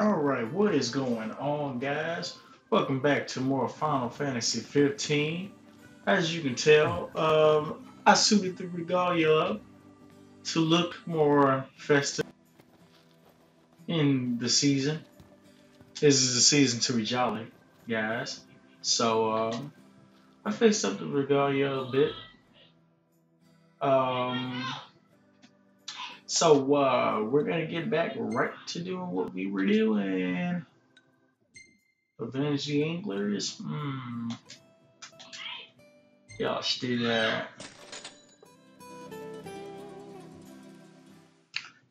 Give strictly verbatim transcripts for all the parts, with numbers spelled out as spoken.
Alright, what is going on, guys? Welcome back to more Final Fantasy fifteen. As you can tell, um, I suited the Regalia up to look more festive in the season. This is the season to be jolly, guys. So, um, I fixed up the Regalia a bit. Um... So, uh, we're going to get back right to doing what we were doing. Avengers the Anglers. Hmm. Y'all should do that.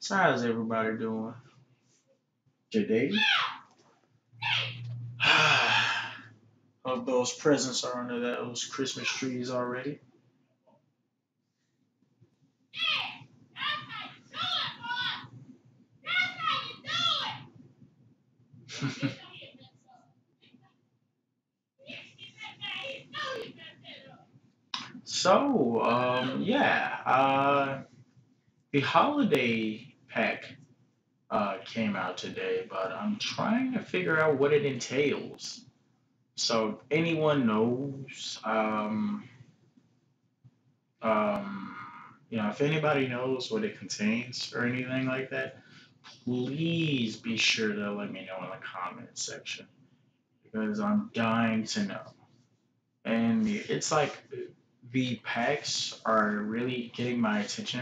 So, how's everybody doing today? Hope those presents are under those Christmas trees already. So, um, yeah, uh, the holiday pack uh, came out today, but I'm trying to figure out what it entails. So, if anyone knows, um, um, you know, if anybody knows what it contains or anything like that, please be sure to let me know in the comment section, because I'm dying to know. And it's like the packs are really getting my attention,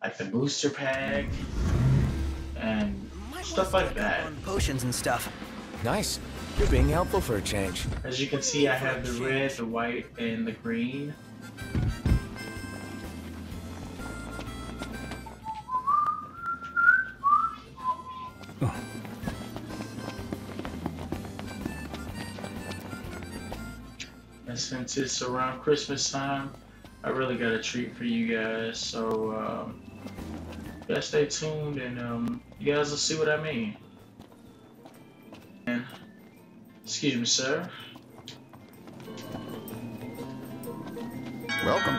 like the booster pack and stuff like that. Potions and stuff. Nice. You're being helpful for a change. As you can see, I have the red, the white, and the green. Since it's around Christmas time, I really got a treat for you guys, so um, yeah, stay tuned and um, you guys will see what I mean. And, excuse me, sir. Welcome.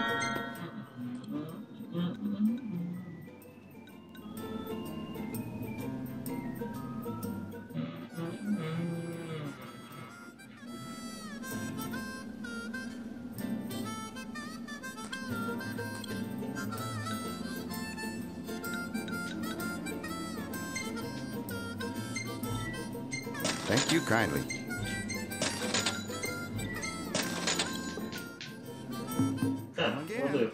Thank you kindly. Yeah, we'll do.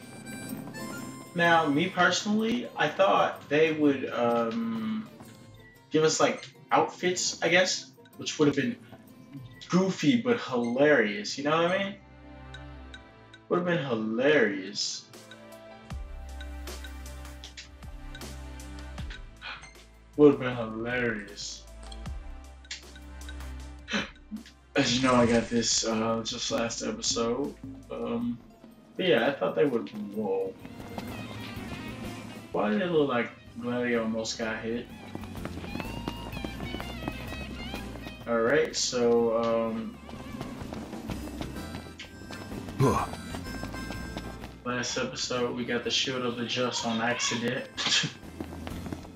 Now, me personally, I thought they would um, give us like outfits, I guess, which would have been goofy but hilarious. You know what I mean? Would have been hilarious. Would have been hilarious. As you know, I got this uh, just last episode. Um, but yeah, I thought they would. Whoa. Why did it look like Gladio almost got hit? Alright, so. Um, last episode, we got the Shield of the Just on accident.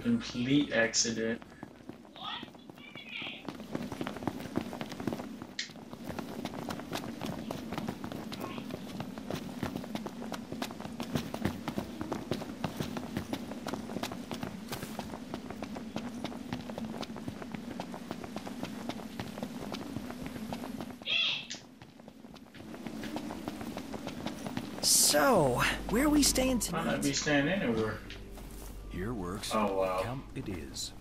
Complete accident. So, where are we staying tonight? Might not be staying anywhere. Here works. Oh wow. Count it is.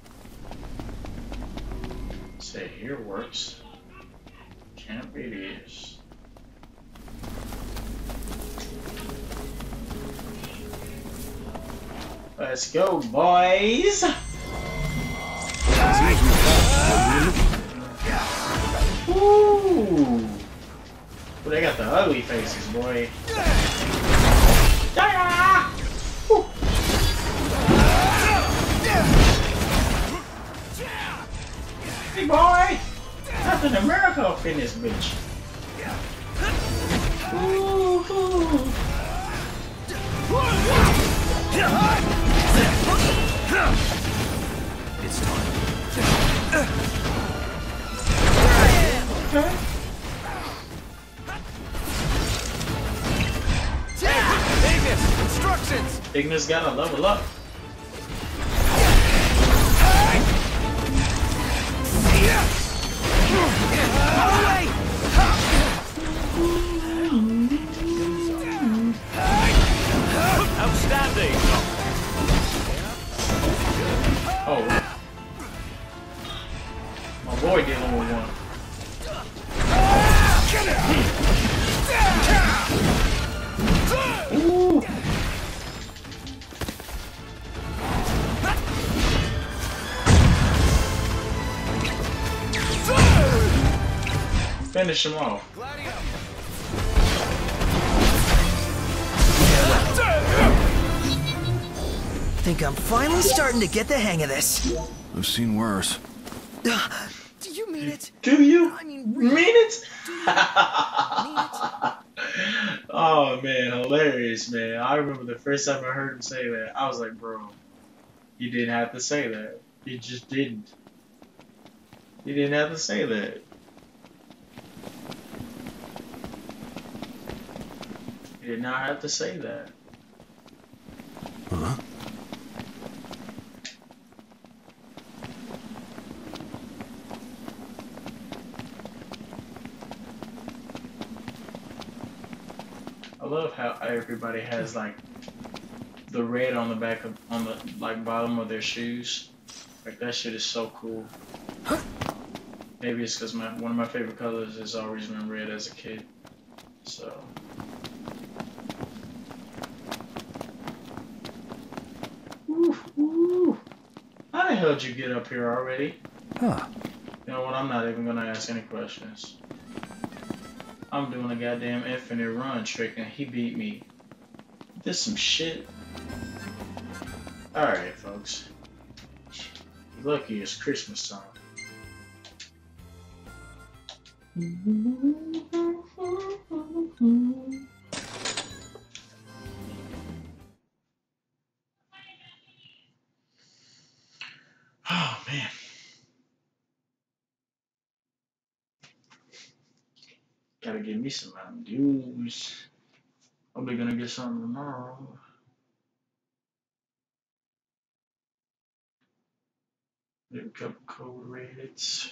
Say here works. Camp it is. Let's go, boys. Ah! Ooh. Well, they got the ugly faces, boy. Hey boy! Captain America up in this bitch. Ooh, ooh. It's time. Ignis gotta level up. Outstanding. Oh, my boy did number one. Ooh. Finish him off. I think I'm finally starting to get the hang of this. I've seen worse. Uh, do you mean it? Do you I mean, really? mean it? Do you mean it? Oh man, hilarious, man. I remember the first time I heard him say that, I was like, bro, you didn't have to say that. You just didn't. You didn't have to say that. You did not have to say that. Huh? I love how everybody has like the red on the back of on the like bottom of their shoes. Like that shit is so cool. Huh? Maybe it's because my one of my favorite colors has always been red as a kid. So ooh, ooh. How the hell did you get up here already? Huh. You know what, I'm not even gonna ask any questions. I'm doing a goddamn infinite run trick and he beat me. This some shit. Alright folks. Lucky it's Christmas time. Oh man. Gotta give me some Mountain Dews. Probably gonna get something tomorrow. Get a couple cold reds.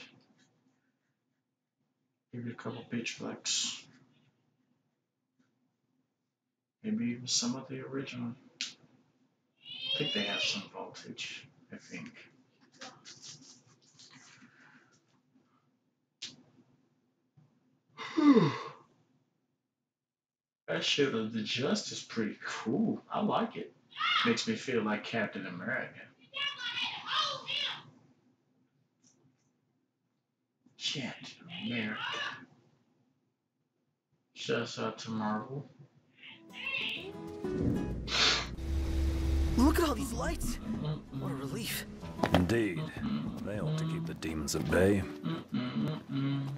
Give it a couple pitch flecks. Maybe even some of the original. I think they have some voltage, I think. Whew. That Shield of the Just is pretty cool. I like it. Makes me feel like Captain America. Captain America. Shouts out to Marvel. Look at all these lights. Mm-hmm. What a relief. Indeed. Mm-hmm. They ought to keep the demons at bay. Mm-hmm. Mm-hmm.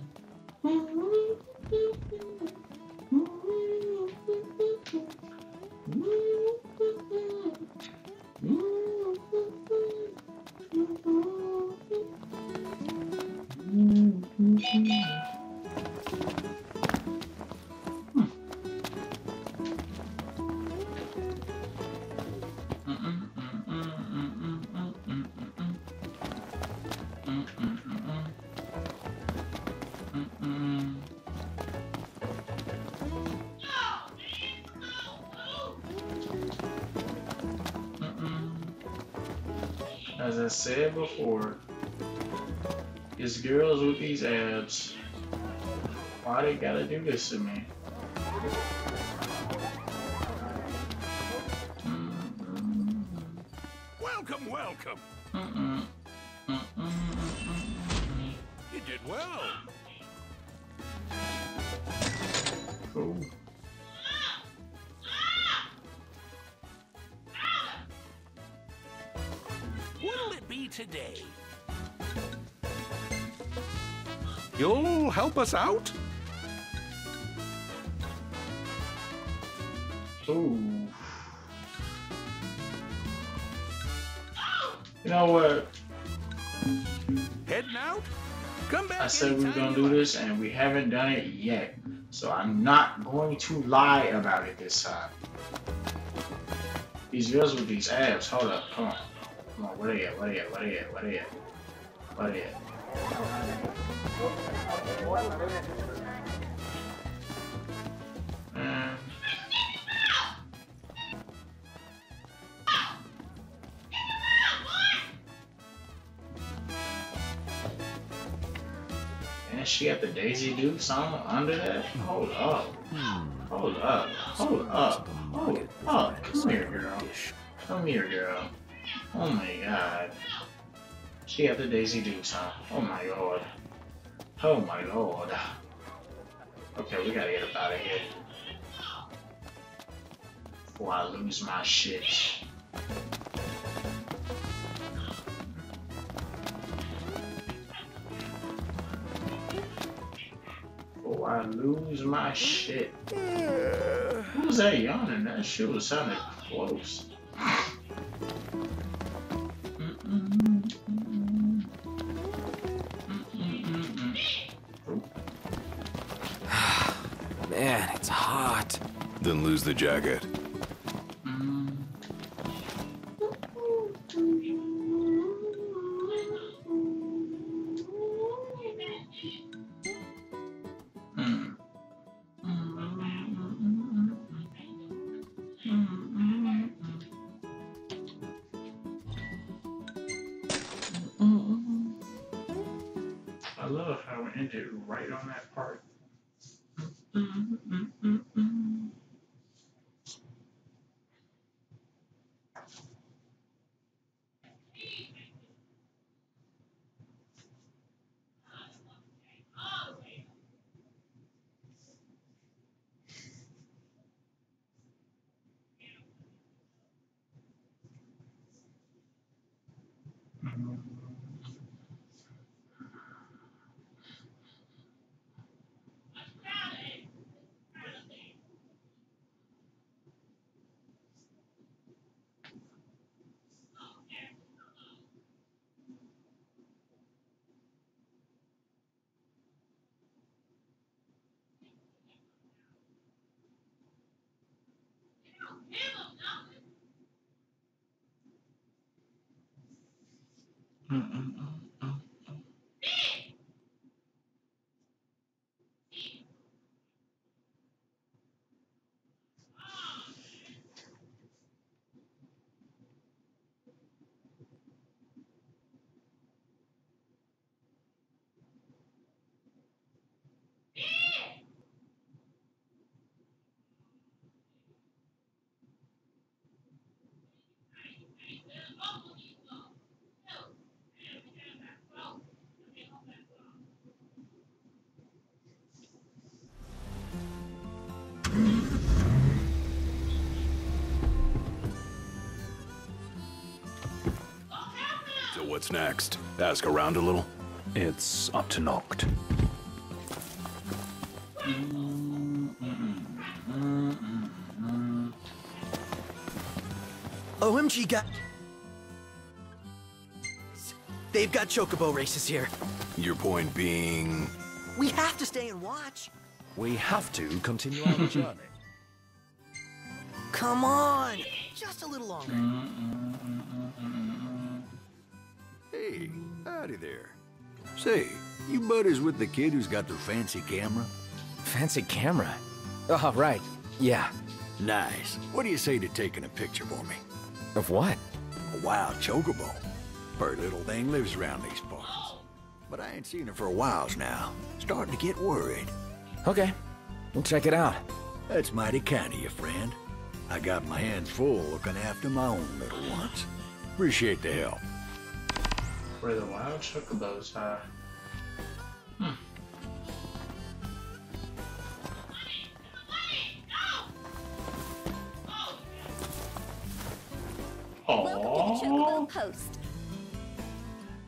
As I said before, it's girls with these abs. Why they gotta do this to me? Welcome, welcome. Mm-mm. Mm-mm. You did well. Cool. Today. You'll help us out? Ooh. You know what? Heading out? Come back. I said we were gonna do this and we haven't done it yet. So I'm not going to lie about it this time. These girls with these abs, hold up, come on. Come on, where they at, where they at, where they at, where they at? Where they at? Mm. And she got the Daisy Duke song under that? Hold up. Hold up. Hold up. Hold up. Come here, girl. Come here, girl. Oh my god. She got the Daisy Duke song. Oh my lord. Oh my lord. Okay, we gotta get up out of here. Before I lose my shit. Before I lose my shit. Who's that yawning? That shit was sounding close. Man, it's hot. Then lose the jacket. Mm. Mm. I love how we ended right on that part. So what's next? Ask around a little? It's up to Noct. O M G got... They've got chocobo races here. Your point being... We have to stay and watch. We have to continue our journey. Come on! Just a little longer. Hey, howdy there. Say, you buddies with the kid who's got the fancy camera? Fancy camera? Oh, right. Yeah. Nice. What do you say to taking a picture for me? Of what? A wild chocobo. Bird little thing lives around these parts. But I ain't seen her for a while now. Starting to get worried. Okay. We'll check it out. That's mighty kind of you, friend. I got my hands full looking after my own little ones. Appreciate the help. Where the wild chocobos are. Hmm. Aww. Welcome to the Chocobo Post.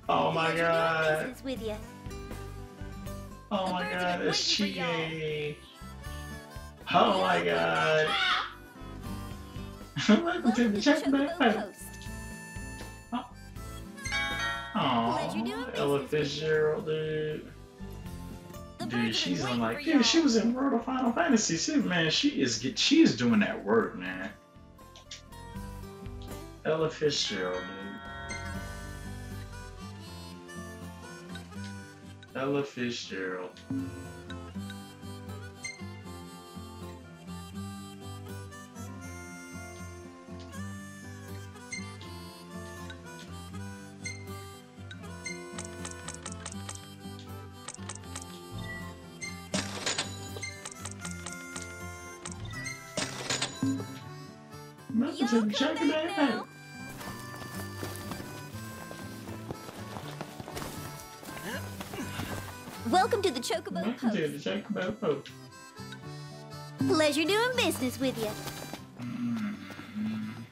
Oh my god. With you. Oh my god, it's cheating. Oh my god. Welcome to the Chocobo Post. Oh. Aww, Ella Fitzgerald, dude. Dude, she's in like, dude, she was in World of Final Fantasy, man. She is, she is doing that work, man. Ella Fitzgerald, dude. Ella Fitzgerald. Nothing's in Japan. Welcome to the Chocobo Post. Welcome to the Chocobo Post. Pleasure doing business with you. Mm-mm-mm-mm-mm.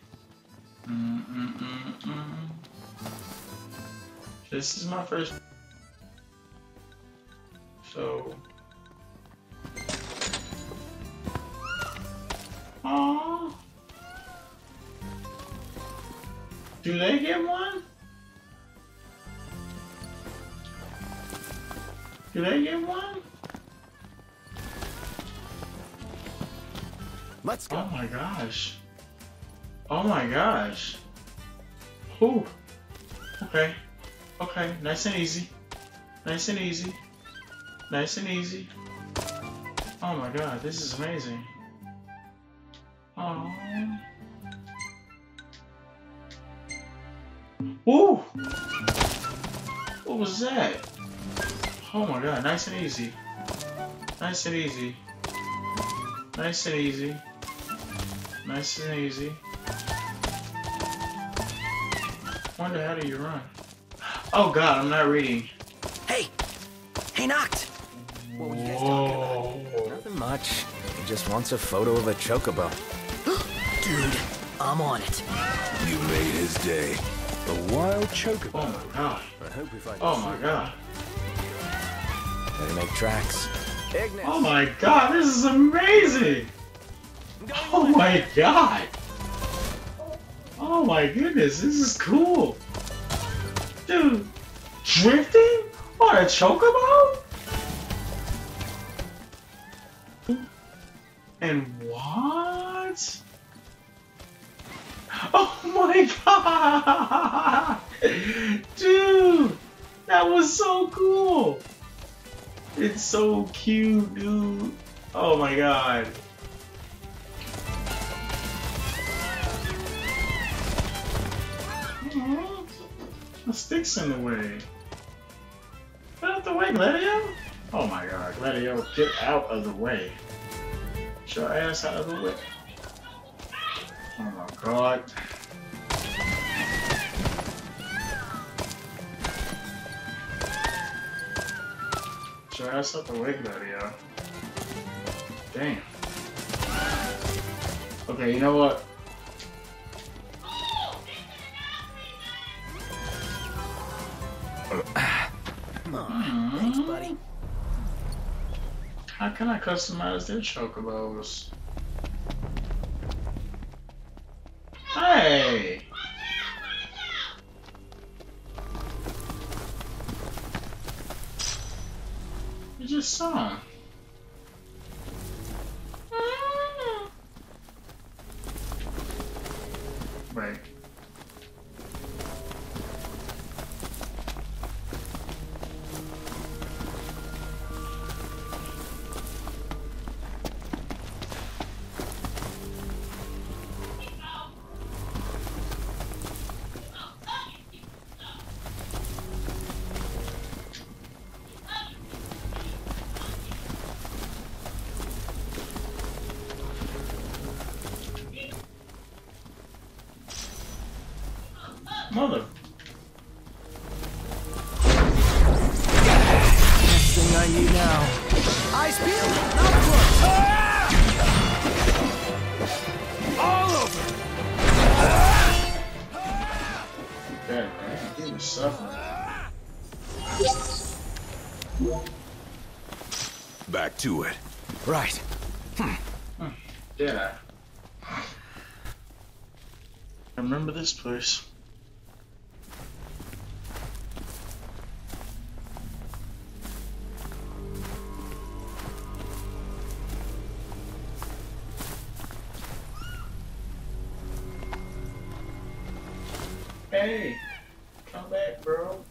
This is my first. So. Aww. Do they get one? Do they get one? Let's go. Oh my gosh. Oh my gosh. Whew. Okay. Okay. Nice and easy. Nice and easy. Nice and easy. Oh my god, this is amazing. Oh. Ooh! What was that? Oh my god, nice and easy. Nice and easy. Nice and easy. Nice and easy. Wonder how do you run? Oh god, I'm not reading. Hey! Hey, Noct! What were you guys talking about? Nothing much. He just wants a photo of a chocobo. Dude, I'm on it. You made his day. A wild chocobo. Oh my god. I hope we find oh my god. Better make tracks. Ignis. Oh my god, this is amazing! Oh my god! Oh my goodness, this is cool! Dude, drifting on a chocobo? And what? Oh my god! Dude! That was so cool! It's so cute, dude! Oh my god! Aww, the stick's in the way. Get out the way, Gladio! Oh my god, Gladio, get out of the way! Get your ass out of the way! Oh my god. Get your ass out the way, Gladio. Damn. Okay, you know what? Come on. Mm-hmm. Thanks, buddy. How can I customize their chocobos? Hey! You just saw him. Wait. Mother. Next thing I need now. Ice peel, not close. Ah! All over. Ah! Ah! Damn, man. He was suffering. Back to it. Right. Hmm. Hmm. Yeah. I remember this place. Come back, bro.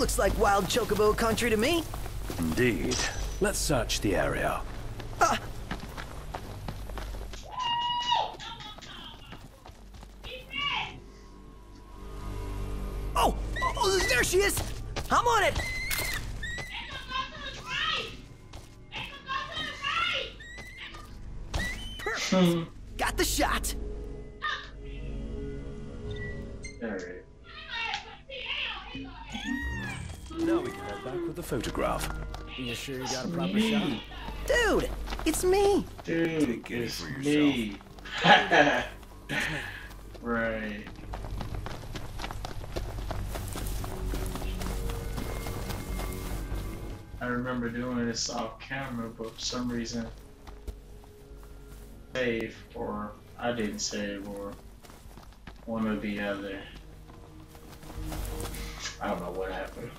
Looks like wild chocobo country to me. Indeed. Let's search the area. Ah. Oh, oh, there she is. I'm on it. Perfect. Got the shot. All right. Now we can head back with the photograph. You sure you got a proper shot? Dude, it's me! Dude, Take it it's for yourself. me. It's me. Right. I remember doing this off camera, but for some reason, save, or I didn't save, or one or the other. I don't know what happened.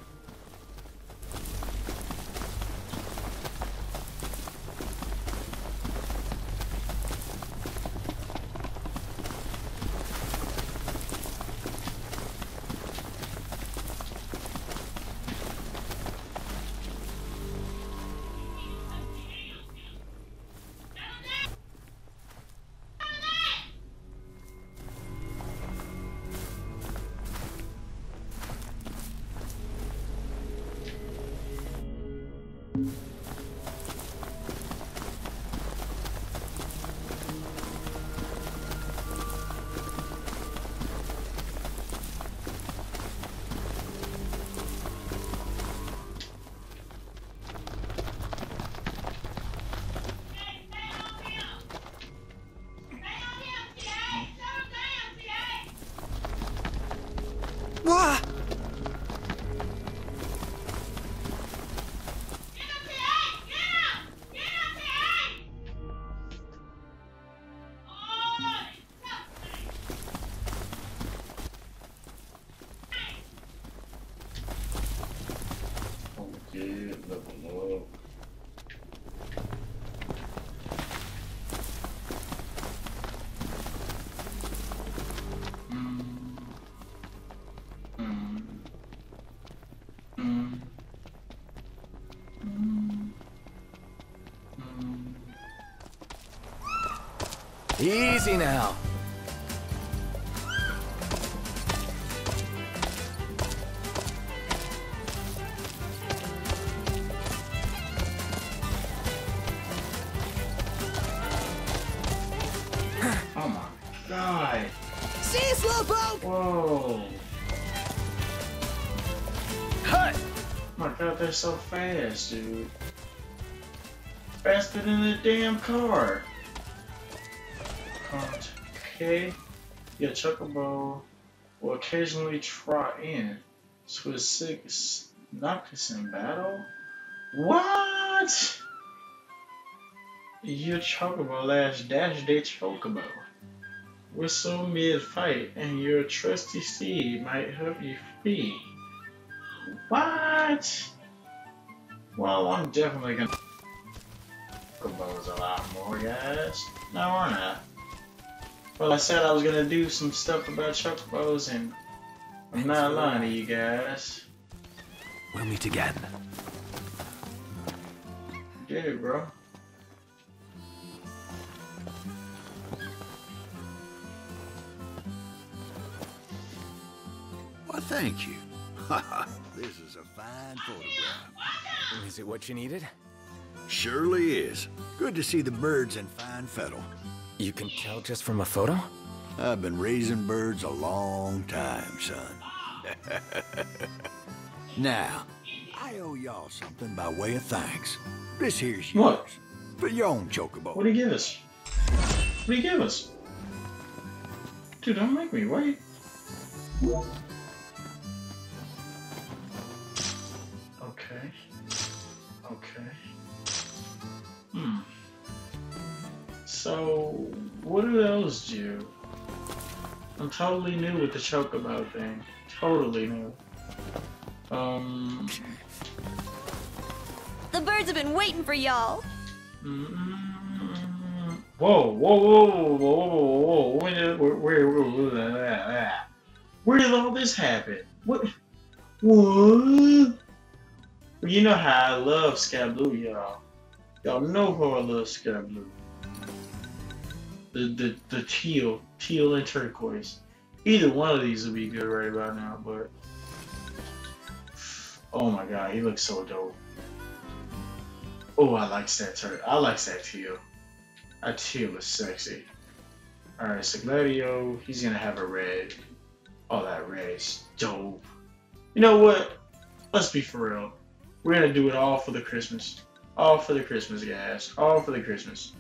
Easy now. Oh my God. See you, Slowpoke. Whoa. Cut. My God, they're so fast, dude. Faster than a damn car. Okay, your Chocobo will occasionally trot in to assist Noctis in battle. What? Your Chocobo lash dash day Chocobo. Whistle mid-fight and your trusty steed might help you flee. What? Well, I'm definitely gonna Chocobos a lot more, guys. No, we're not. Well, I said I was gonna do some stuff about Chocobos, and I'm not lying to you guys. We'll meet again. Dude, bro. Well, thank you. This is a fine photograph. Is it what you needed? Surely is. Good to see the birds in fine fettle. You can tell just from a photo? I've been raising birds a long time, son. Now, I owe y'all something by way of thanks. This here's yours. What? For your own chocobo. What do you give us? What do you give us? Dude, don't make me wait. Okay. Okay. Hmm. So, what do those do? I'm totally new with the chocobo thing. Totally new. Um. The birds have been waiting for y'all. Mm-hmm. Whoa, whoa, whoa, whoa, whoa, whoa, whoa. Where, where, where, where, where did all this happen? What? What? You know how I love Scablou, y'all. Y'all know how I love Scablou. The, the, the teal, teal and turquoise. Either one of these would be good right about now, but. Oh my god, he looks so dope. Oh, I like that turtle. I like that teal. That teal is sexy. Alright, so Gladio, he's gonna have a red. Oh, that red is dope. You know what? Let's be for real. We're gonna do it all for the Christmas. All for the Christmas, guys. All for the Christmas.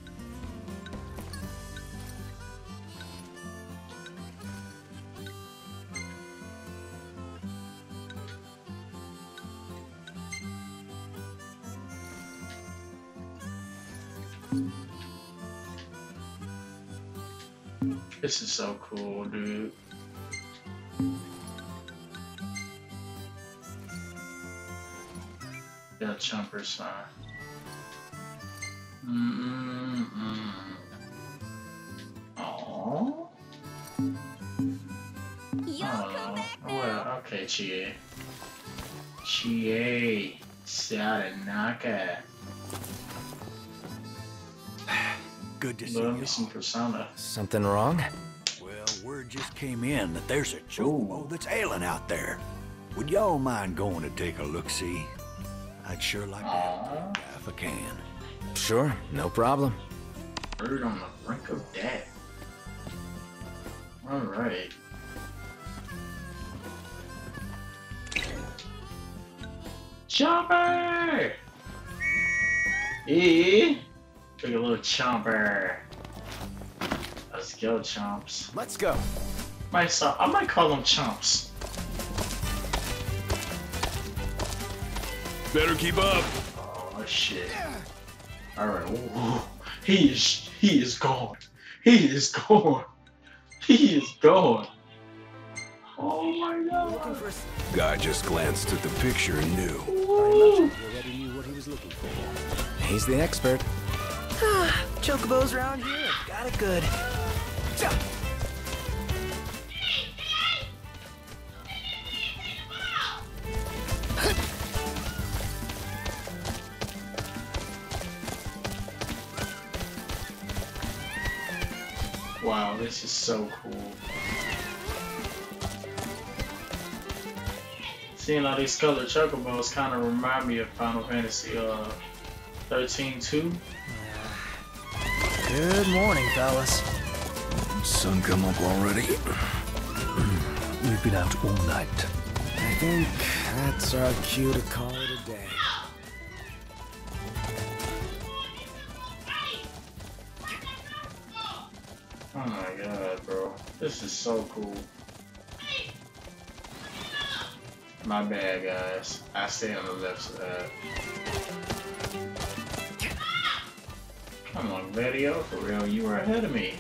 This is so cool, dude. Got jumper sign. Mm mm. Oh. Oh. Well, okay, Chie. Chie, Sadanaka. Good to see you. Some Persona. Something wrong? Well, word just came in that there's a chocobo that's ailing out there. Would y'all mind going to take a look-see? I'd sure like to have that if I can. Sure, no problem. Bird on the brink of death. All right. Chopper! E. Took a little chomper. Let's go, chomps. Let's go. Might stop. I might call them chomps. Better keep up. Oh shit! All right. Ooh. He is. He is gone. He is gone. He is gone. Oh my god. Guy just glanced at the picture and knew. Ooh. He's the expert. Chocobos around here got it good. Jump. Wow, this is so cool. Seeing all these colored chocobos kind of remind me of Final Fantasy uh, thirteen two. Good morning, fellas. Sun come up already? We've been out all night. I think that's our cue to call it a day. Oh my god, bro. This is so cool. My bad, guys. I stay on the left side. Come on, video, for real, you are ahead of me.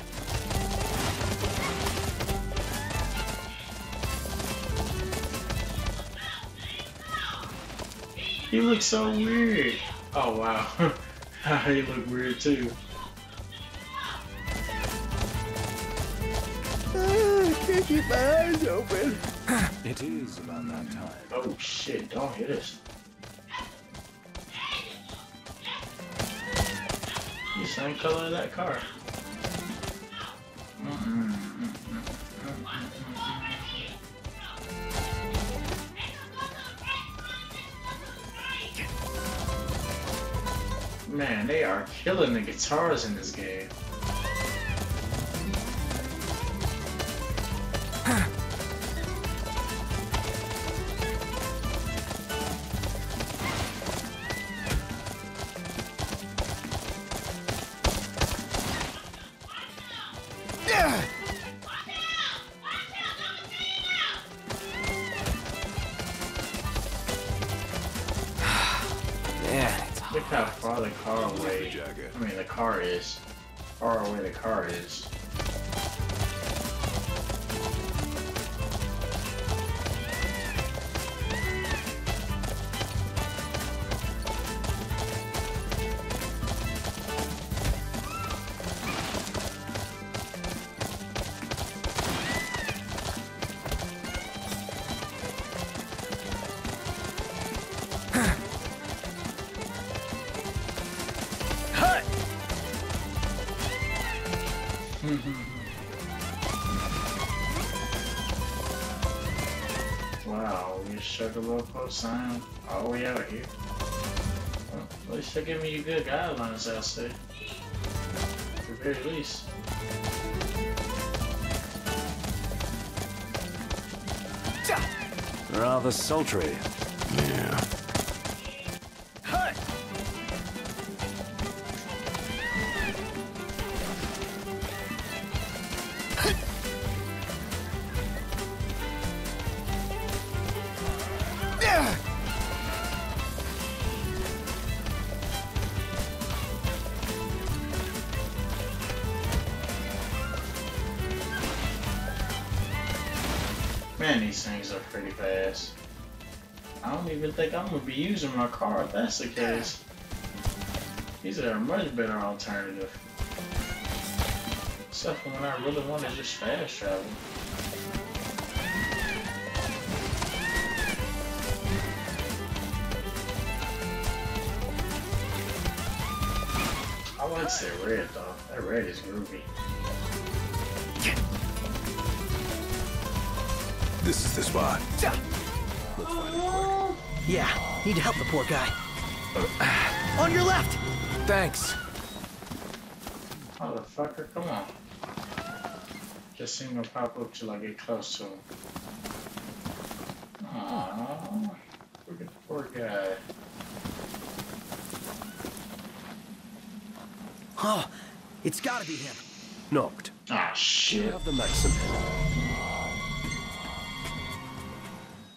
He looks so weird. Oh wow, he look weird too. I can't keep my eyes open. It is about that time. Oh shit, don't hit us. Same color of that car. Mm-hmm. Man, they are killing the guitars in this game. Look how far the car away. I mean, the car is far away. The car is. Chocobo Post sign all the way out here. Well, at least they're giving you good guidelines out there. At the very least. Rather sultry. Yeah. I'm gonna be using my car if that's the case. These are a much better alternative. Except for when I really want to just fast travel. I like that red though. That red is groovy. This is the spot. Let's find it quick. Yeah, need to help the poor guy. Uh, on your left! Thanks. Motherfucker, come on. Just seem to pop up till I get close to him. Aww, look at the poor guy. Oh, it's gotta be him. Knocked. Ah, shit. Have the medicine.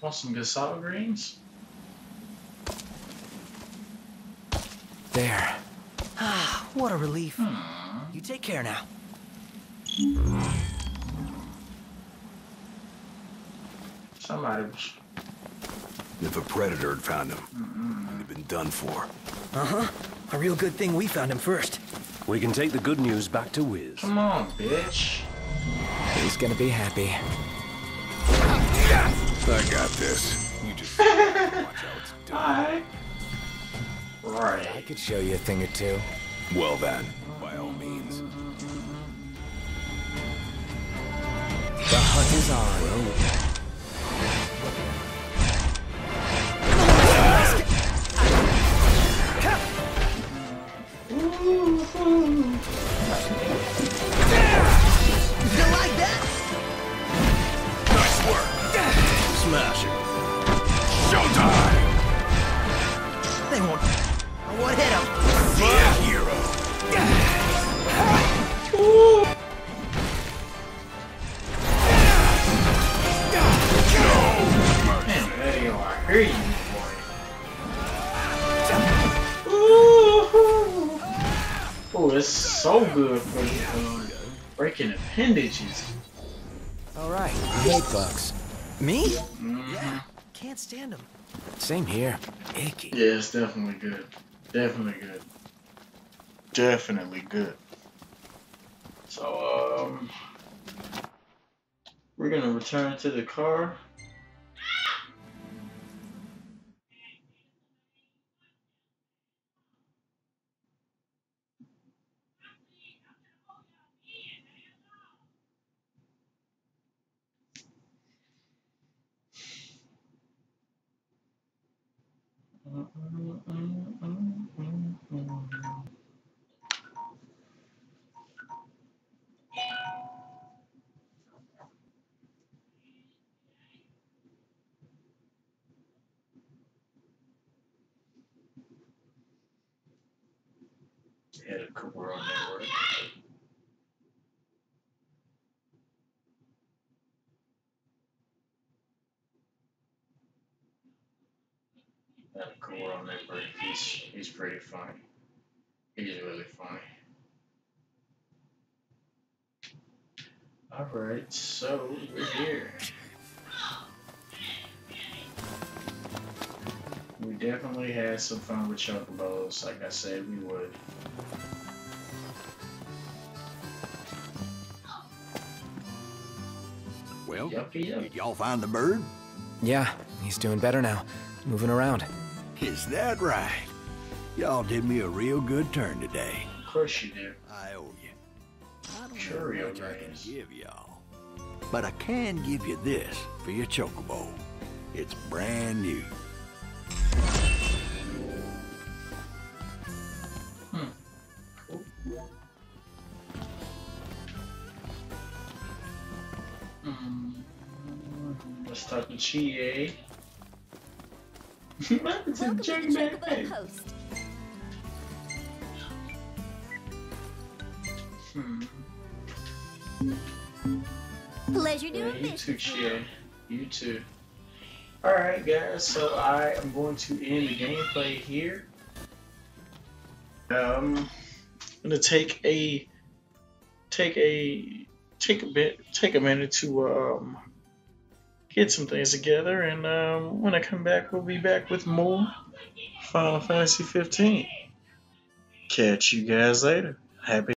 Want some Gasol Greens? There. Ah, what a relief. Aww. You take care now. Somebody. If a predator had found him, mm-hmm. he'd have been done for. Uh-huh. A real good thing we found him first. We can take the good news back to Wiz. Come on, bitch. He's gonna be happy. I got this. You just watch how it's done. Hi. Right. I could show you a thing or two. Well then, by all means. The hunt is on. You like that? Nice work. Smash it. Showtime. They won't. What hit him? Yeah. Hero. Ooh. No. Man, there you are. Here you are. Ooh. Oh, it's so good for you. Breaking appendages. All right. Eight bucks. Me? Mm-hmm. Yeah. Can't stand them. Same here. Icky. Yeah, it's definitely good. Definitely good. Definitely good. So, um... we're gonna return to the car. World Network. that Gore on there, but he's, he's pretty funny. He's really funny. Alright, so we're here. We definitely had some fun with Chocobos, like I said we would. Well, yep, yep. Did y'all find the bird? Yeah, he's doing better now, moving around. Is that right? Y'all did me a real good turn today. Of course you did. I owe you. I don't sure know much I can give y'all, but I can give you this for your Chocobo. It's brand new. Hmm. Cool. Mm. Let's talk to Chie. Welcome to Chocobo Post. Hmm. Pleasure doing yeah, you this. You too, Chie. You too. Alright guys, so I am going to end the gameplay here. Um I'm gonna take a take a take a bit take a minute to um get some things together, and um when I come back we'll be back with more Final Fantasy fifteen. Catch you guys later. Happy